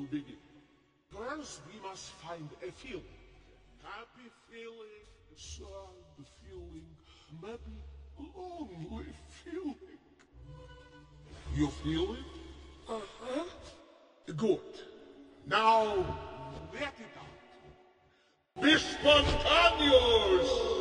to begin. First, we must find a feeling. Happy feeling, sad feeling, maybe lonely feeling. You feel it? Good. Now, let it out. Be spontaneous!